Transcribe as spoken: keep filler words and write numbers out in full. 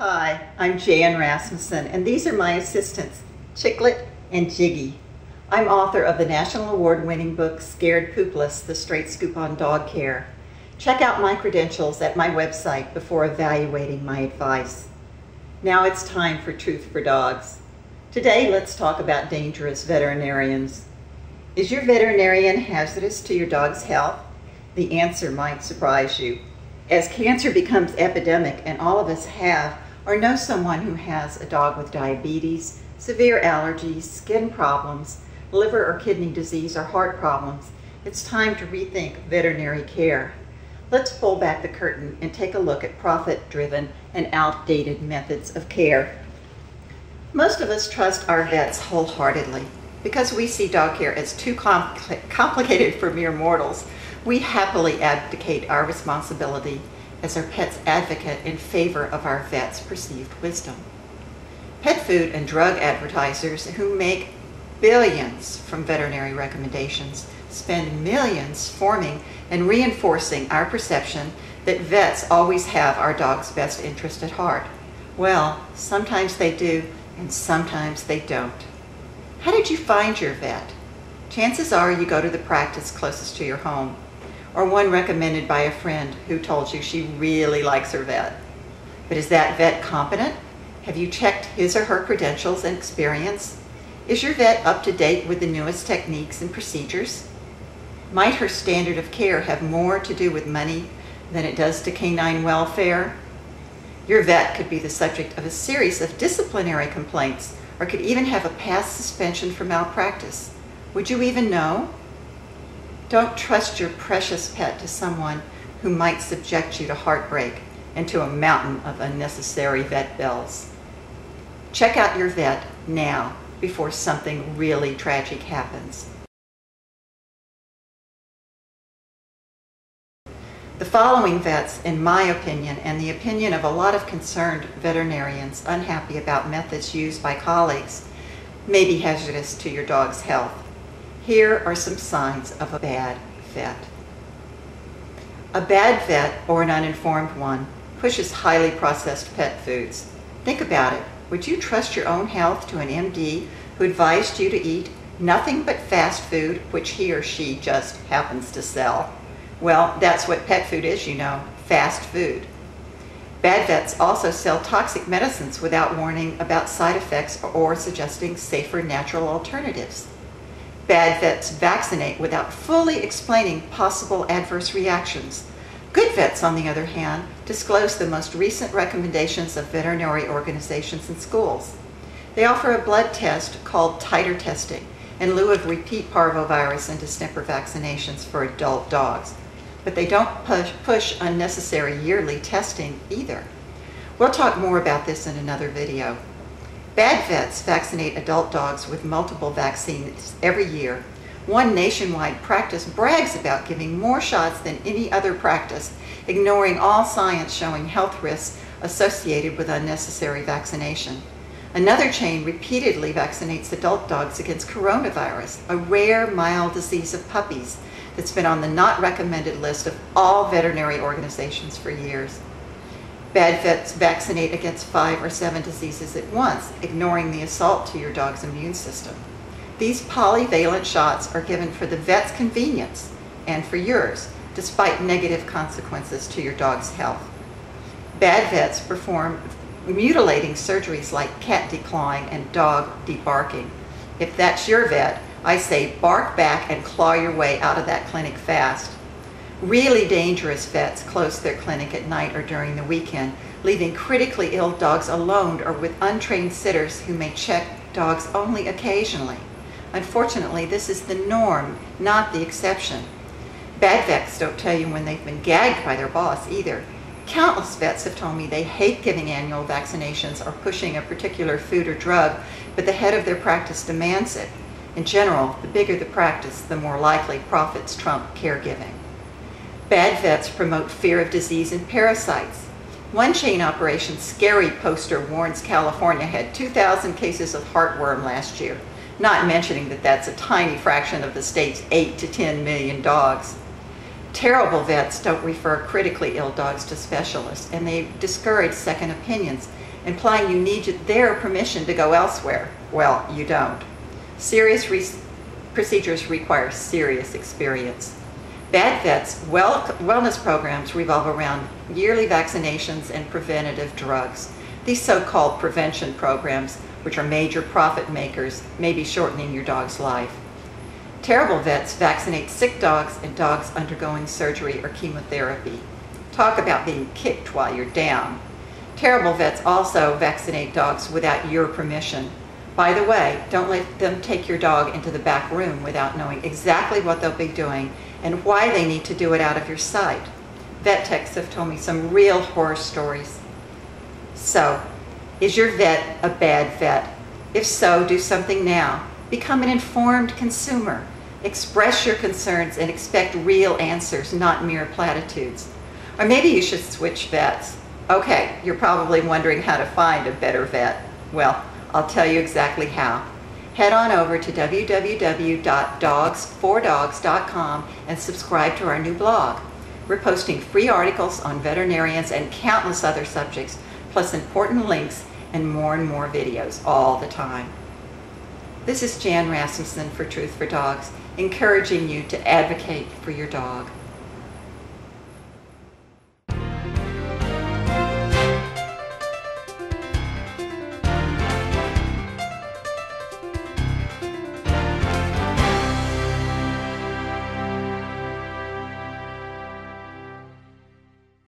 Hi, I'm Jan Rasmussen, and these are my assistants, Chicklet and Jiggy. I'm author of the national award-winning book, Scared Poopless, The Straight Scoop on Dog Care. Check out my credentials at my website before evaluating my advice. Now it's time for Truth for Dogs. Today, let's talk about dangerous veterinarians. Is your veterinarian hazardous to your dog's health? The answer might surprise you. As cancer becomes epidemic, and all of us have or know someone who has a dog with diabetes, severe allergies, skin problems, liver or kidney disease, or heart problems, it's time to rethink veterinary care. Let's pull back the curtain and take a look at profit-driven and outdated methods of care. Most of us trust our vets wholeheartedly. Because we see dog care as too compl complicated for mere mortals, we happily abdicate our responsibility as our pet's advocate in favor of our vet's perceived wisdom. Pet food and drug advertisers who make billions from veterinary recommendations spend millions forming and reinforcing our perception that vets always have our dog's best interest at heart. Well, sometimes they do, and sometimes they don't. How did you find your vet? Chances are you go to the practice closest to your home, or one recommended by a friend who told you she really likes her vet. But is that vet competent? Have you checked his or her credentials and experience? Is your vet up to date with the newest techniques and procedures? Might her standard of care have more to do with money than it does to canine welfare? Your vet could be the subject of a series of disciplinary complaints, or could even have a past suspension for malpractice. Would you even know? Don't trust your precious pet to someone who might subject you to heartbreak and to a mountain of unnecessary vet bills. Check out your vet now before something really tragic happens. The following vets, in my opinion, and the opinion of a lot of concerned veterinarians unhappy about methods used by colleagues, may be hazardous to your dog's health. Here are some signs of a bad vet. A bad vet, or an uninformed one, pushes highly processed pet foods. Think about it. Would you trust your own health to an M D who advised you to eat nothing but fast food, which he or she just happens to sell? Well, that's what pet food is, you know, fast food. Bad vets also sell toxic medicines without warning about side effects or suggesting safer natural alternatives. Bad vets vaccinate without fully explaining possible adverse reactions. Good vets, on the other hand, disclose the most recent recommendations of veterinary organizations and schools. They offer a blood test called titer testing in lieu of repeat parvovirus and distemper vaccinations for adult dogs. But they don't push, push unnecessary yearly testing either. We'll talk more about this in another video. Bad vets vaccinate adult dogs with multiple vaccines every year. One nationwide practice brags about giving more shots than any other practice, ignoring all science showing health risks associated with unnecessary vaccination. Another chain repeatedly vaccinates adult dogs against coronavirus, a rare mild disease of puppies, that's been on the not recommended list of all veterinary organizations for years. Bad vets vaccinate against five or seven diseases at once, ignoring the assault to your dog's immune system. These polyvalent shots are given for the vet's convenience and for yours, despite negative consequences to your dog's health. Bad vets perform mutilating surgeries like cat declawing and dog debarking. If that's your vet, I say bark back and claw your way out of that clinic fast. Really dangerous vets close their clinic at night or during the weekend, leaving critically ill dogs alone or with untrained sitters who may check dogs only occasionally. Unfortunately, this is the norm, not the exception. Bad vets don't tell you when they've been gagged by their boss either. Countless vets have told me they hate giving annual vaccinations or pushing a particular food or drug, but the head of their practice demands it. In general, the bigger the practice, the more likely profits trump caregiving. Bad vets promote fear of disease and parasites. One chain operation scary poster warns California had two thousand cases of heartworm last year, not mentioning that that's a tiny fraction of the state's eight to ten million dogs. Terrible vets don't refer critically ill dogs to specialists, and they discourage second opinions, implying you need their permission to go elsewhere. Well, you don't. Serious re procedures require serious experience. Bad vets, well, wellness programs revolve around yearly vaccinations and preventative drugs. These so-called prevention programs, which are major profit makers, may be shortening your dog's life. Terrible vets vaccinate sick dogs and dogs undergoing surgery or chemotherapy. Talk about being kicked while you're down. Terrible vets also vaccinate dogs without your permission. By the way, don't let them take your dog into the back room without knowing exactly what they'll be doing and why they need to do it out of your sight. Vet techs have told me some real horror stories. So, is your vet a bad vet? If so, do something now. Become an informed consumer. Express your concerns and expect real answers, not mere platitudes. Or maybe you should switch vets. Okay, you're probably wondering how to find a better vet. Well, I'll tell you exactly how. Head on over to w w w dot dogs four dogs dot com and subscribe to our new blog. We're posting free articles on veterinarians and countless other subjects, plus important links and more and more videos all the time. This is Jan Rasmussen for Truth for Dogs, encouraging you to advocate for your dog.